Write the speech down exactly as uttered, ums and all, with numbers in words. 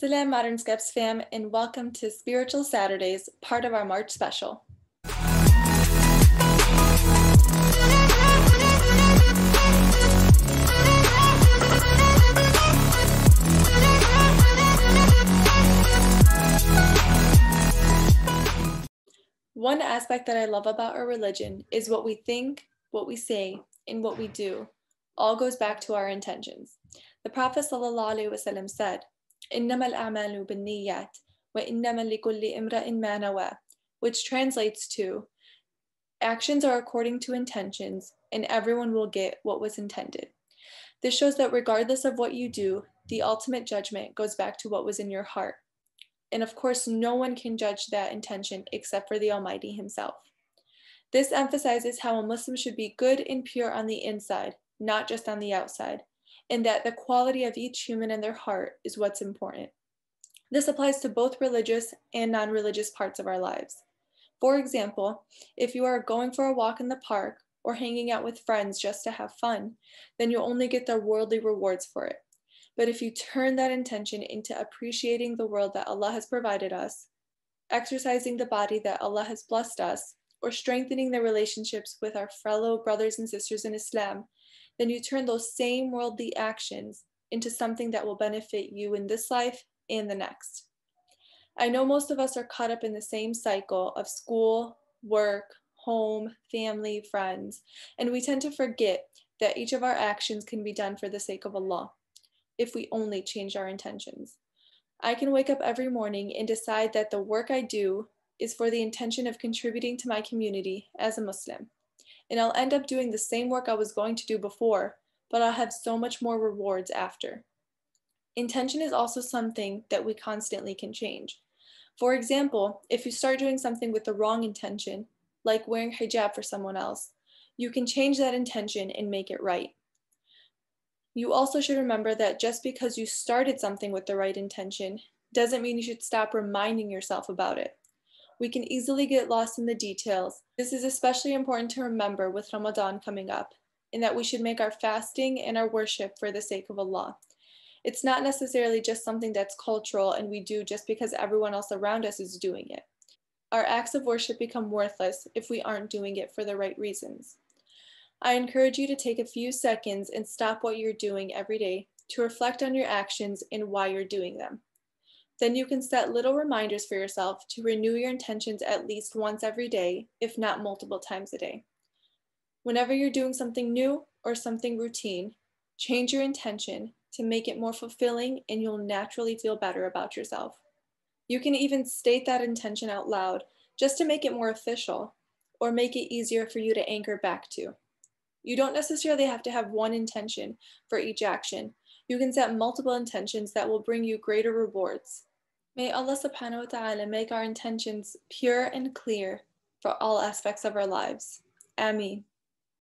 Salam Modern Skeps fam, and welcome to Spiritual Saturdays, part of our March special. One aspect that I love about our religion is what we think, what we say, and what we do. All goes back to our intentions. The Prophet Sallallahu Alaihi Wasallam said, إِنَّمَا الْأَعْمَالُ بِالنِّيَّاتِ وَإِنَّمَا لِكُلِّ إِمْرَئٍ مَا نَوَى, which translates to, actions are according to intentions, and everyone will get what was intended. This shows that regardless of what you do, the ultimate judgment goes back to what was in your heart. And of course, no one can judge that intention except for the Almighty Himself. This emphasizes how a Muslim should be good and pure on the inside, not just on the outside, and that the quality of each human and their heart is what's important. This applies to both religious and non-religious parts of our lives. For example, if you are going for a walk in the park or hanging out with friends just to have fun, then you'll only get the worldly rewards for it. But if you turn that intention into appreciating the world that Allah has provided us, exercising the body that Allah has blessed us, or strengthening the relationships with our fellow brothers and sisters in Islam, then you turn those same worldly actions into something that will benefit you in this life and the next. I know most of us are caught up in the same cycle of school, work, home, family, friends, and we tend to forget that each of our actions can be done for the sake of Allah, if we only change our intentions. I can wake up every morning and decide that the work I do is for the intention of contributing to my community as a Muslim. And I'll end up doing the same work I was going to do before, but I'll have so much more rewards after. Intention is also something that we constantly can change. For example, if you start doing something with the wrong intention, like wearing hijab for someone else, you can change that intention and make it right. You also should remember that just because you started something with the right intention doesn't mean you should stop reminding yourself about it. We can easily get lost in the details. This is especially important to remember with Ramadan coming up, in that we should make our fasting and our worship for the sake of Allah. It's not necessarily just something that's cultural and we do just because everyone else around us is doing it. Our acts of worship become worthless if we aren't doing it for the right reasons. I encourage you to take a few seconds and stop what you're doing every day to reflect on your actions and why you're doing them. Then you can set little reminders for yourself to renew your intentions at least once every day, if not multiple times a day. Whenever you're doing something new or something routine, change your intention to make it more fulfilling and you'll naturally feel better about yourself. You can even state that intention out loud just to make it more official or make it easier for you to anchor back to. You don't necessarily have to have one intention for each action. You can set multiple intentions that will bring you greater rewards. May Allah subhanahu wa ta'ala make our intentions pure and clear for all aspects of our lives. Ameen.